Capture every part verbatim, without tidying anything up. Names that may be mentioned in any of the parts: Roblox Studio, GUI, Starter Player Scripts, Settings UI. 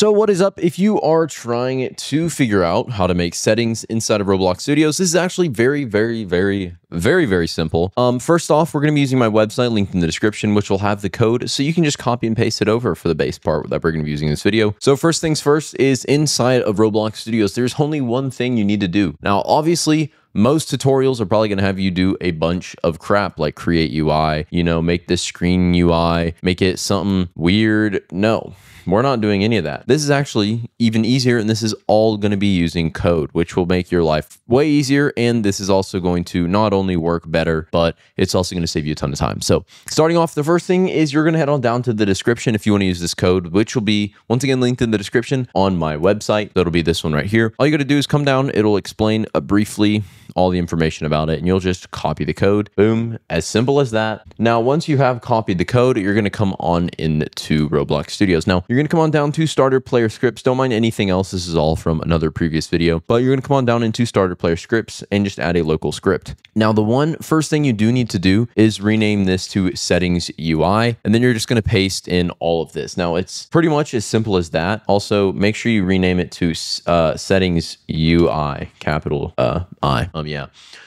So what is up? If you are trying to figure out how to make settings inside of Roblox Studios, this is actually very, very, very, very, very simple. Um, first off, we're going to be using my website linked in the description, which will have the code. So you can just copy and paste it over for the base part that we're going to be using in this video. So first things first is inside of Roblox Studios, there's only one thing you need to do. Now, obviously, most tutorials are probably going to have you do a bunch of crap like create U I, you know, make this screen U I, make it something weird. No, we're not doing any of that. This is actually even easier, and this is all going to be using code, which will make your life way easier. And this is also going to not only work better, but it's also going to save you a ton of time. So starting off, the first thing is you're going to head on down to the description if you want to use this code, which will be once again linked in the description on my website. That'll be this one right here. All you got to do is come down. It'll explain uh, briefly all the information about it, and you'll just copy the code. Boom, as simple as that. Now, once you have copied the code, you're going to come on into Roblox Studios. Now, you're going to come on down to Starter Player Scripts. Don't mind anything else. This is all from another previous video, but you're going to come on down into Starter Player Scripts and just add a local script. Now, the one first thing you do need to do is rename this to Settings U I, and then you're just going to paste in all of this. Now, it's pretty much as simple as that. Also, make sure you rename it to uh, Settings U I, capital uh, I. Um, yeah.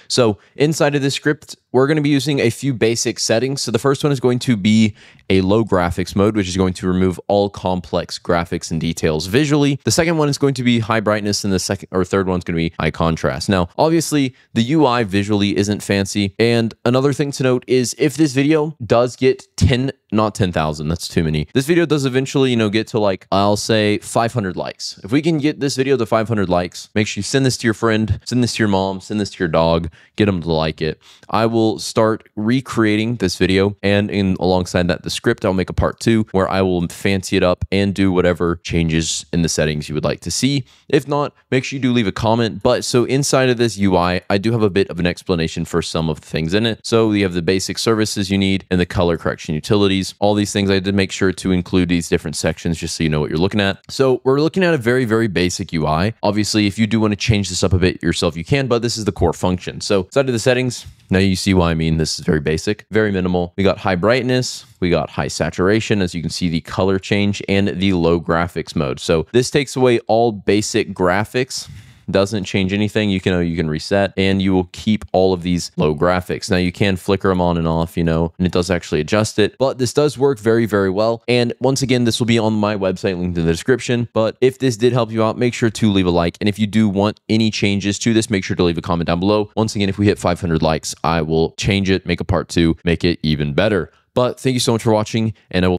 So inside of this script, we're going to be using a few basic settings. So the first one is going to be a low graphics mode, which is going to remove all complex graphics and details visually. The second one is going to be high brightness, and the second or third one is going to be high contrast. Now, obviously, the U I visually isn't fancy. And another thing to note is if this video does get ten, not ten thousand, that's too many. This video does eventually, you know, get to like, I'll say five hundred likes. If we can get this video to five hundred likes, make sure you send this to your friend, send this to your mom, send this to your dog, get them to like it. I will start recreating this video, and in alongside that the script, I'll make a part two where I will fancy it up and do whatever changes in the settings you would like to see. If not, make sure you do leave a comment. But so inside of this U I, I do have a bit of an explanation for some of the things in it. So you have the basic services you need and the color correction utilities, all these things. I did make sure to include these different sections just so you know what you're looking at. So we're looking at a very, very basic U I. Obviously, if you do want to change this up a bit yourself, you can, but this is the core function. So inside of the settings, now you see why I mean this is very basic, very minimal. We got high brightness, we got high saturation, as you can see the color change, and the low graphics mode. So this takes away all basic graphics, doesn't change anything. You can, you can reset, and you will keep all of these low graphics. Now you can flicker them on and off, you know, and it does actually adjust it, but this does work very, very well. And once again, this will be on my website linked in the description, but if this did help you out, make sure to leave a like. And if you do want any changes to this, make sure to leave a comment down below. Once again, if we hit five hundred likes, I will change it, make a part two, make it even better. But thank you so much for watching, and I will